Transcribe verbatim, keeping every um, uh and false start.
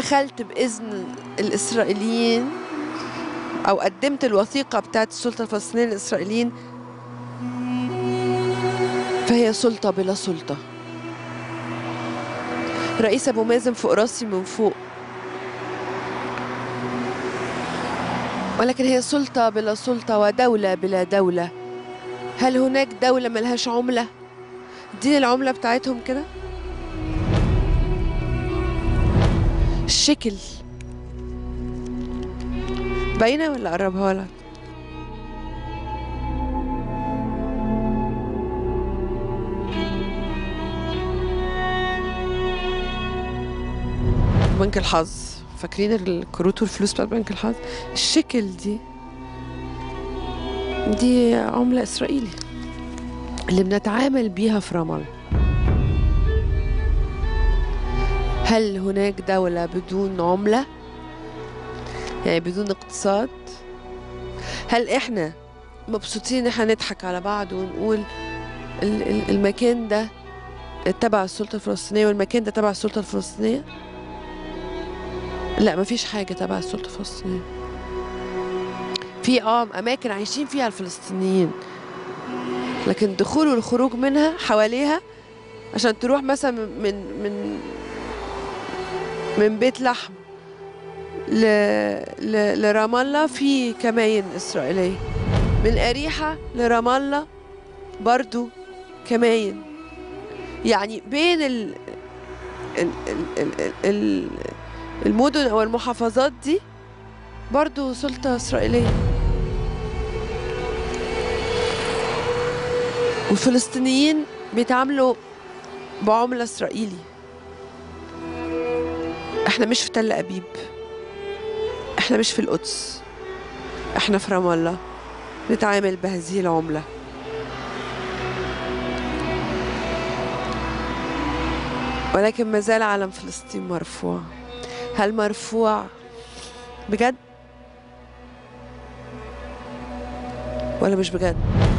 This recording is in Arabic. دخلت باذن الاسرائيليين او قدمت الوثيقه بتاعت السلطه الفلسطينيه للاسرائيليين، فهي سلطه بلا سلطه. رئيس ابو مازن فوق راسي من فوق، ولكن هي سلطه بلا سلطه ودوله بلا دوله. هل هناك دوله ملهاش عمله؟ دي العمله بتاعتهم كده الشكل باينه ولا اقربها لك؟ بنك الحظ، فاكرين الكروت والفلوس بتاعت بنك الحظ؟ الشكل دي دي عمله اسرائيلي اللي بنتعامل بيها في رام الله. هل هناك دولة بدون عملة؟ يعني بدون اقتصاد؟ هل احنا مبسوطين احنا نضحك على بعض ونقول المكان ده تبع السلطة الفلسطينية والمكان ده تبع السلطة الفلسطينية؟ لا، مفيش حاجة تبع السلطة الفلسطينية. في اه اماكن عايشين فيها الفلسطينيين، لكن الدخول والخروج منها حواليها، عشان تروح مثلا من من من بيت لحم ل... ل... لرام الله في كمائن إسرائيلية، من أريحا لرام الله برضو كمائن. يعني بين ال... ال... ال... ال... المدن أو المحافظات دي برضو سلطة إسرائيلية. والفلسطينيين بيتعاملوا بعملة إسرائيلي. احنا مش في تل أبيب، احنا مش في القدس، احنا في رام الله نتعامل بهذه العملة. ولكن ما زال علم فلسطين مرفوع. هل مرفوع بجد ولا مش بجد؟